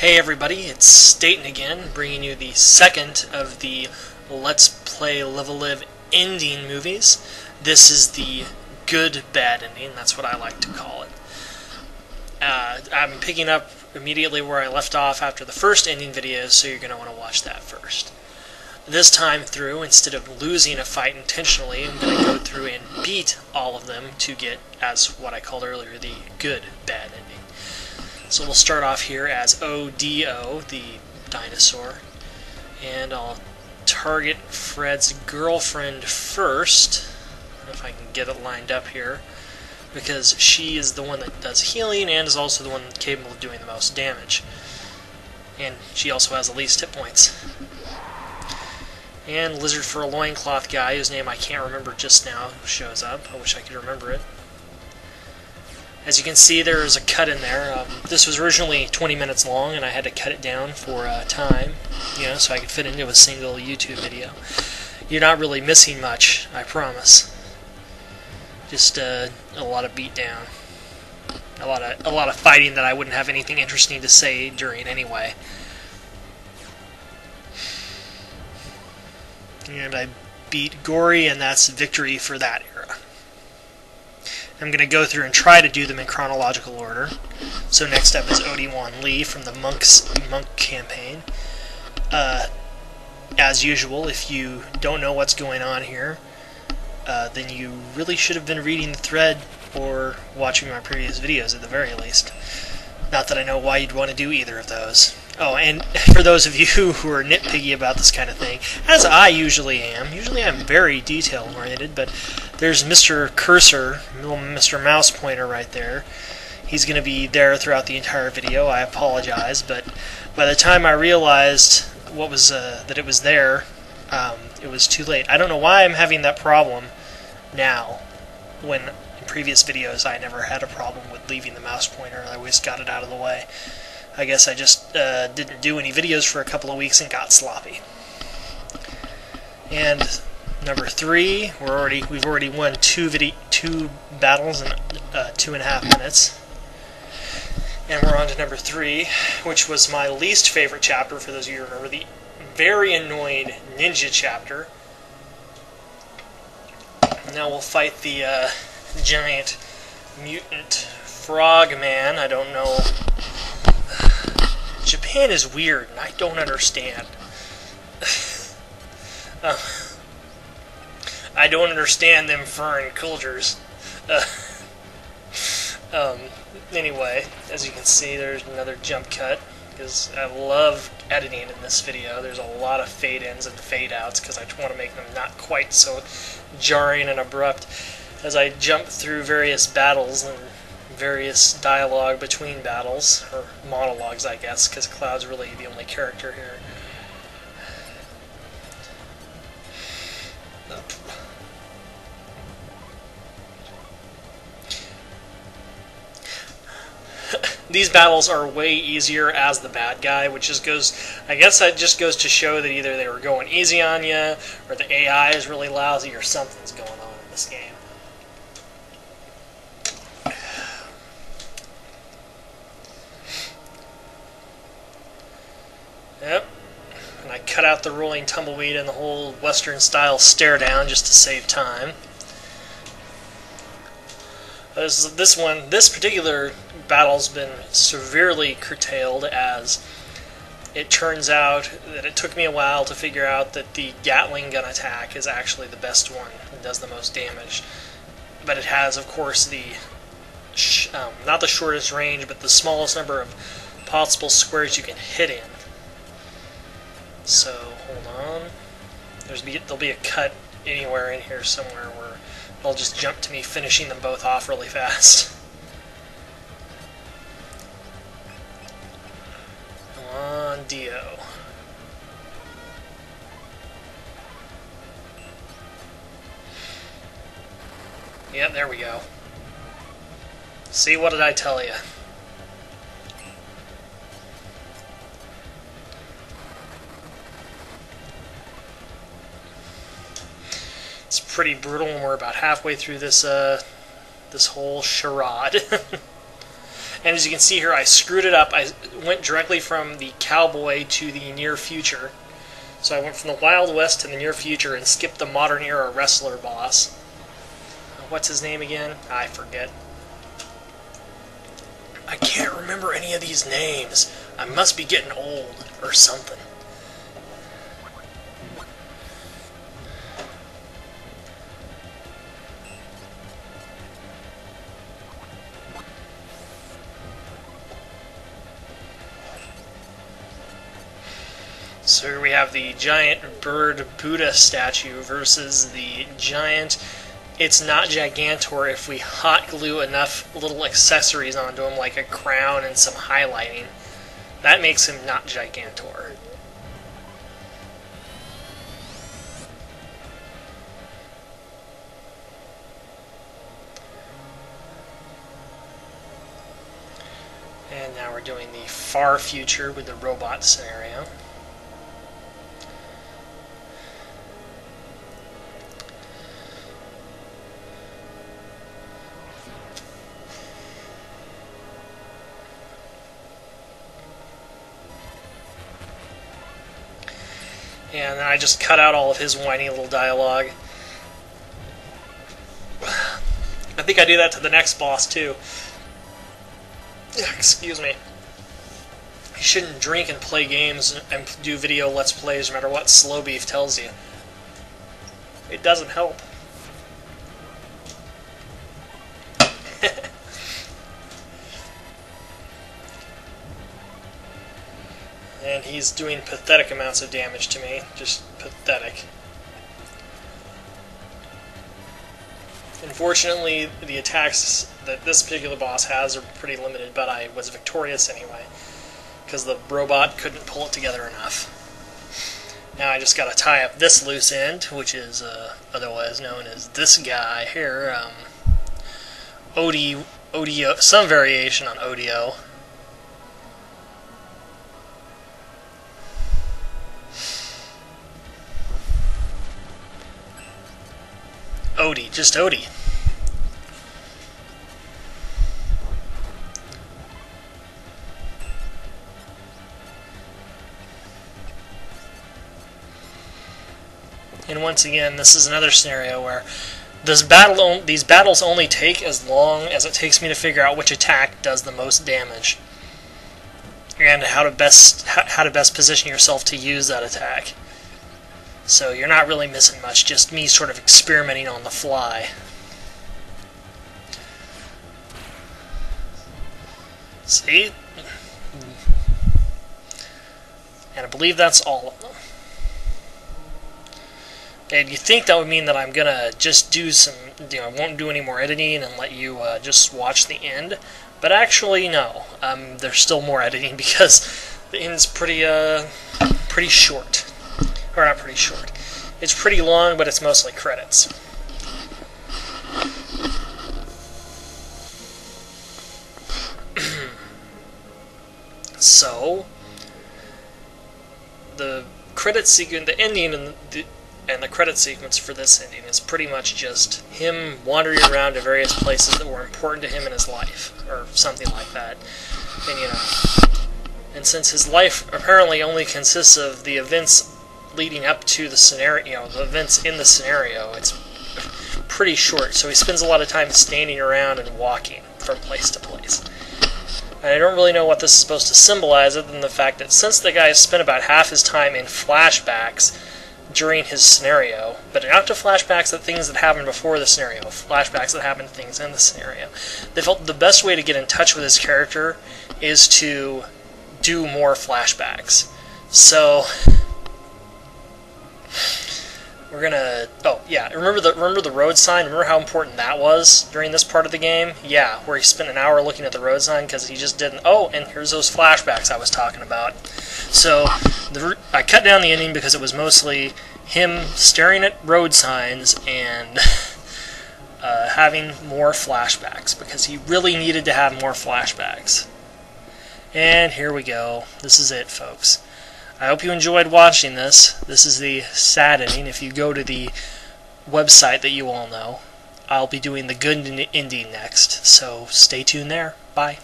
Hey everybody, it's Stayton again, bringing you the second of the Let's Play Live-A-Live ending movies. This is the good bad ending, that's what I like to call it. I'm picking up immediately where I left off after the first ending video, so you're going to want to watch that first. This time through, instead of losing a fight intentionally, I'm going to go through and beat all of them to get, as what I called earlier, the good bad ending. So we'll start off here as O-D-O, the dinosaur, and I'll target Fred's girlfriend first, if I can get it lined up here, because she is the one that does healing and is also the one capable of doing the most damage. And she also has the least hit points. And Lizard for a Loincloth guy, whose name I can't remember just now, shows up. I wish I could remember it. As you can see, there is a cut in there. This was originally 20 minutes long, and I had to cut it down for time, you know, so I could fit into a single YouTube video. You're not really missing much, I promise. Just a lot of beatdown, a lot of fighting that I wouldn't have anything interesting to say during anyway. And I beat Gory, and that's victory for that era. I'm going to go through and try to do them in chronological order. So next up is Odie Wan Lee from the Monk's Monk Campaign. As usual, if you don't know what's going on here, then you really should have been reading the thread or watching my previous videos at the very least. Not that I know why you'd want to do either of those. Oh, and for those of you who are nitpicky about this kind of thing, as I usually am, usually I'm very detail-oriented, but there's Mr. Cursor, little Mr. Mouse Pointer right there. He's going to be there throughout the entire video. I apologize, but by the time I realized what was that it was there, it was too late. I don't know why I'm having that problem now, when in previous videos I never had a problem with leaving the mouse pointer. I always got it out of the way. I guess I just didn't do any videos for a couple of weeks and got sloppy. And number three, we've already won two battles in 2.5 minutes, and we're on to number three, which was my least favorite chapter. For those of you who remember, the very annoying ninja chapter. Now we'll fight the giant mutant frog man. I don't know. Japan is weird, and I don't understand. I don't understand them foreign cultures. Anyway, as you can see, there's another jump cut, because I love editing in this video. There's a lot of fade-ins and fade-outs, because I want to make them not quite so jarring and abrupt. As I jump through various battles and various dialogue between battles, or monologues, I guess, because Cloud's really the only character here. These battles are way easier as the bad guy, which just goes, I guess that just goes to show that either they were going easy on you, or the AI is really lousy, or something's going on in this game. Yep, and I cut out the rolling tumbleweed and the whole Western-style stare-down just to save time. This particular battle's been severely curtailed, as it turns out that it took me a while to figure out that the Gatling gun attack is actually the best one and does the most damage. But it has, of course, the not the shortest range, but the smallest number of possible squares you can hit in. So, hold on. There'll be a cut anywhere in here somewhere where they'll just jump to me finishing them both off really fast. Come on, Dio. Yep, there we go. See, what did I tell you? It's pretty brutal, and we're about halfway through this whole charade. And as you can see here, I screwed it up. I went directly from the cowboy to the near future. So I went from the Wild West to the near future and skipped the modern era wrestler boss. What's his name again? I forget. I can't remember any of these names. I must be getting old or something. So here we have the giant bird Buddha statue versus the giant. It's not Gigantor if we hot glue enough little accessories onto him, like a crown and some highlighting. That makes him not Gigantor. And now we're doing the far future with the robot scenario. And then I just cut out all of his whiny little dialogue. I think I do that to the next boss, too. Excuse me. You shouldn't drink and play games and do video Let's Plays, no matter what Slow Beef tells you. It doesn't help. And he's doing pathetic amounts of damage to me. Just pathetic. Unfortunately, the attacks that this particular boss has are pretty limited, but I was victorious anyway, because the robot couldn't pull it together enough. Now I just gotta tie up this loose end, which is otherwise known as this guy here. O-D-O, some variation on O-D-O. Odie, just Odie. And once again, this is another scenario where this these battles only take as long as it takes me to figure out which attack does the most damage, and how to best position yourself to use that attack. So you're not really missing much, just me sort of experimenting on the fly. See? And I believe that's all of them. And you'd think that would mean that I'm gonna just do some, you know, I won't do any more editing and let you just watch the end. But actually, no. There's still more editing because the end's pretty short. Or not pretty short. It's pretty long, but it's mostly credits. So, the credit sequence, the ending, and the credit sequence for this ending is pretty much just him wandering around to various places that were important to him in his life, or something like that. And you know, and since his life apparently only consists of the events leading up to the scenario, you know, the events in the scenario, it's pretty short, so he spends a lot of time standing around and walking from place to place. And I don't really know what this is supposed to symbolize, other than the fact that since the guy has spent about half his time in flashbacks during his scenario, but not to flashbacks of things that happened before the scenario, flashbacks that happened to things in the scenario, they felt the best way to get in touch with his character is to do more flashbacks. So we're gonna, oh yeah, remember the road sign? Remember how important that was during this part of the game? Yeah, where he spent an hour looking at the road sign because he just didn't. Oh, and here's those flashbacks I was talking about. So I cut down the ending because it was mostly him staring at road signs and having more flashbacks, because he really needed to have more flashbacks. And here we go. This is it, folks. I hope you enjoyed watching this. This is the sad ending. If you go to the website that you all know, I'll be doing the good ending next. So stay tuned there. Bye.